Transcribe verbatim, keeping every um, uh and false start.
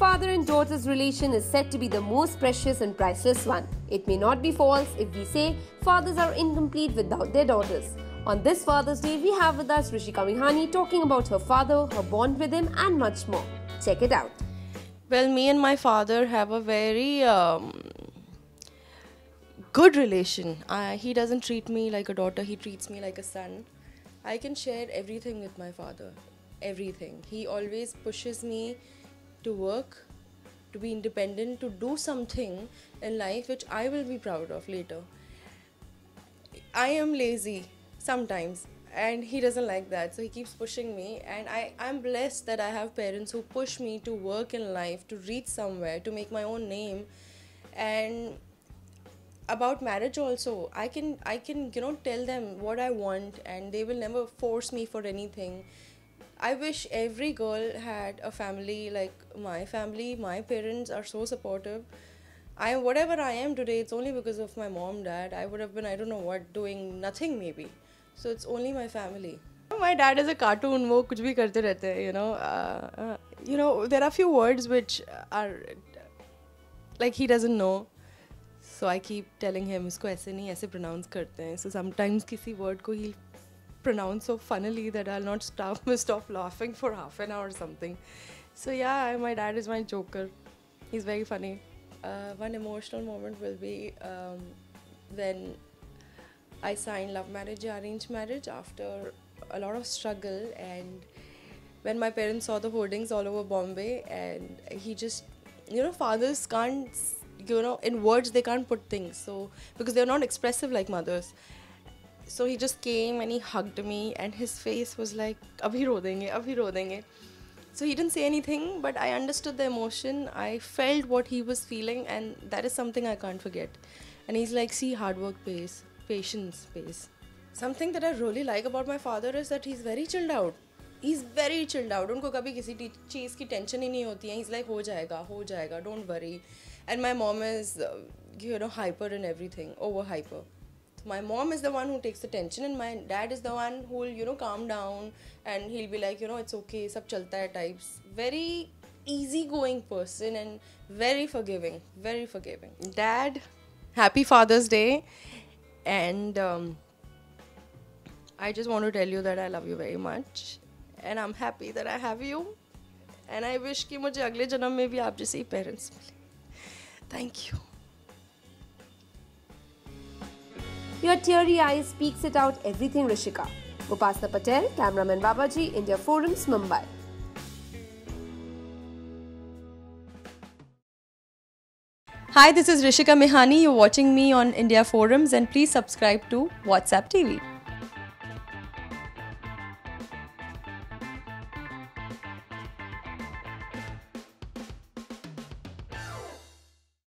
Father and daughter's relation is said to be the most precious and priceless one. It may not be false if we say fathers are incomplete without their daughters. On this Father's Day, we have with us Rishika Mihani talking about her father, her bond with him and much more. Check it out. Well, me and my father have a very um, good relation. Uh, he doesn't treat me like a daughter, he treats me like a son. I can share everything with my father, everything. He always pushes me to work, to be independent, to do something in life which I will be proud of later. I am lazy sometimes and he doesn't like that, so he keeps pushing me, and I am blessed that I have parents who push me to work in life, to reach somewhere, to make my own name. And about marriage also, I can I can you know tell them what I want and they will never force me for anything. I wish every girl had a family like my family. My parents are so supportive. I whatever I am today, it's only because of my mom, dad. I would have been, I don't know what, doing nothing maybe. So it's only my family. My dad is a cartoon, wo kuch bhi karte rehte hai, you know. Uh, uh, you know, there are few words which are like he doesn't know. So I keep telling him, isko aise nahi, aise pronounce karte hain. So sometimes kisi word ko he'll pronounce so funnily that I'll not stop, stop laughing for half an hour or something. So yeah, my dad is my joker. He's very funny. Uh, one emotional moment will be um, when I signed love marriage, arranged marriage after a lot of struggle, and when my parents saw the hoardings all over Bombay, and he just, you know, fathers can't, you know, in words they can't put things, so because they're not expressive like mothers. So he just came and he hugged me and his face was like, abhi ro denge, abhi ro denge. So he didn't say anything, but I understood the emotion. I felt what he was feeling, and that is something I can't forget. And he's like, see, hard work pays, patience pays. Something that I really like about my father is that he's very chilled out. He's very chilled out. Unko kabhi kisi cheez ki tension hi nahi hoti hai. He's like, ho jayega, ho jayega, don't worry. And my mom is, you know, hyper and everything, over hyper. My mom is the one who takes the tension, and my dad is the one who will, you know, calm down, and he'll be like, you know, it's okay, sab chalta hai types. Very easygoing person and very forgiving, very forgiving. Dad, happy Father's Day, and um, I just want to tell you that I love you very much, and I'm happy that I have you, and I wish ki mujhe agle janam mein bhi aap jaise hi parents mile. Thank you. Your teary eye speaks it out everything, Rishika. Upasna Patel, Cameraman Babaji, India Forums, Mumbai. Hi, this is Rishika Mihani. You're watching me on India Forums, and please subscribe to WhatsApp T V.